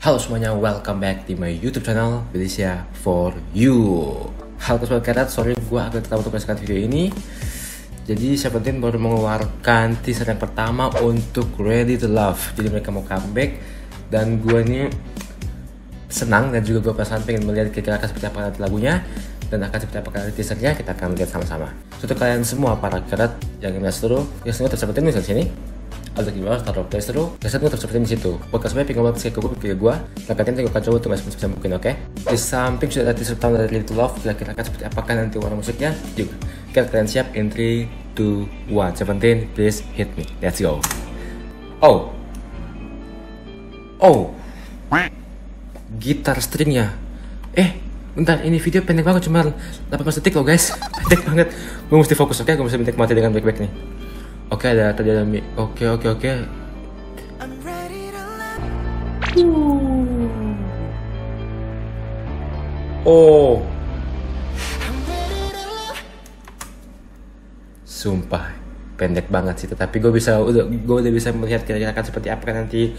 Halo semuanya, welcome back di my YouTube channel Belisya for You. Halo sobat karat, sorry gue agak terlambat untuk menyaksikan video ini. Jadi Seventeen baru mengeluarkan teaser yang pertama untuk Ready to Love. Jadi mereka mau comeback dan gue ini senang dan juga gue penasaran pengen melihat kira-kira seperti apa nanti lagunya dan akan seperti apa nanti teasernya. Kita akan lihat sama-sama. Untuk kalian semua para karat yang ingin seluruh, yang semua tersebutin di sini. Ada di bawah, taruh play seru, kesan gue tersebutin di situ. Buat kalian pengen banget sih ke gue, silahkan gue akan coba untuk masih bisa mungkin, oke? Di samping sudah ada teaser pertama dari Ready to Love, kira-kira seperti apakah nanti warna musiknya? Yuk, kalian siap in 3, 2, 1, Seventeen, please hit me, let's go. Oh, oh, gitar stringnya. Bentar, ini video pendek banget, cuma 18 detik loh guys, pendek banget. Gue mesti fokus, oke? Gue mesti menikmati dengan baik-baik nih. Oke, ada tadi ada mic. Oke. Oh. Sumpah pendek banget sih, tetapi gue udah bisa melihat kira-kira akan seperti apa nanti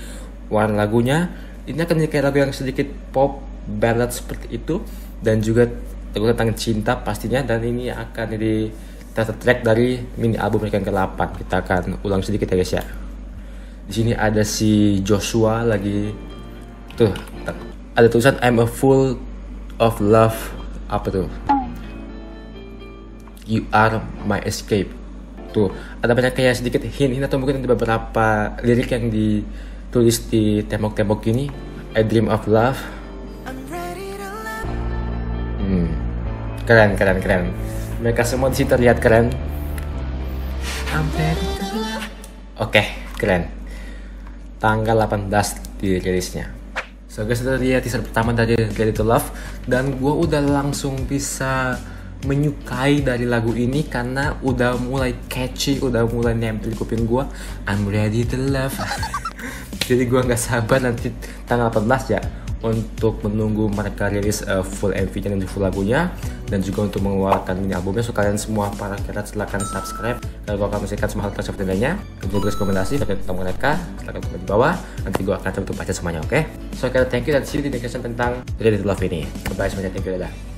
warna lagunya. Ini akan kayak lagu yang sedikit pop ballad seperti itu dan juga lagu tentang cinta pastinya, dan ini akan jadi track dari mini album mereka yang ke-8. Kita akan ulang sedikit ya guys ya. Di sini ada si Joshua lagi tuh, ada tulisan I'm a fool of love, apa tuh? You are my escape. Tuh, ada banyak kayak sedikit hint atau mungkin ada beberapa lirik yang ditulis di tembok-tembok ini. I dream of love. Keren. Mereka semua di sini terlihat keren. Oke, keren. Tanggal 18 dirilisnya. So guys, itu dia teaser pertama dari Ready to Love. Dan gue udah langsung bisa menyukai dari lagu ini karena udah mulai catchy, udah mulai nempel di kuping gue. I'm ready to love. Jadi gue nggak sabar nanti tanggal 18 ya, untuk menunggu mereka rilis full MV-nya dan full lagunya, dan juga untuk mengeluarkan mini albumnya. So kalian semua para karat silahkan subscribe kalau kalian masih semua hal tersebut lainnya, dan juga rekomendasi terkait tentang mereka silahkan komen di bawah, nanti gue akan coba baca semuanya, oke? So karat, thank you dan see you di next tentang Ready to Love ini. Bye semuanya, thank you, dadah.